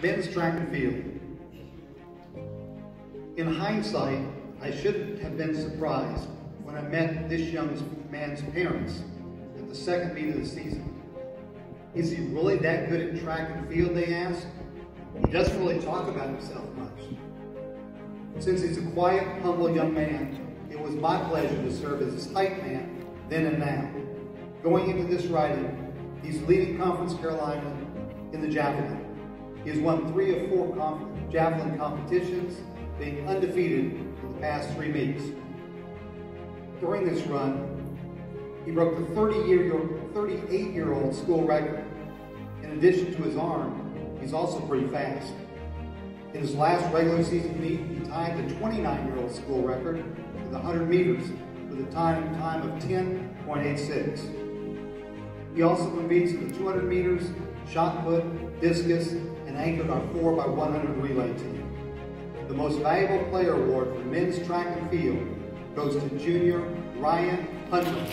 Men's track and field. In hindsight, I shouldn't have been surprised when I met this young man's parents at the second meet of the season. Is he really that good at track and field, they asked? He doesn't really talk about himself much. Since he's a quiet, humble young man, it was my pleasure to serve as his hype man then and now. Going into this riding, he's leading Conference Carolina in the javelin. He has won 3 of 4 javelin competitions, being undefeated in the past 3 meets. During this run, he broke the 38-year-old school record. In addition to his arm, he's also pretty fast. In his last regular season meet, he tied the 29-year-old school record in the 100 meters with a time of 10.86. He also competes in the 200 meters, shot put, discus, and anchored our 4x100 relay team. The Most Valuable Player Award for men's track and field goes to junior Ryan Hunter.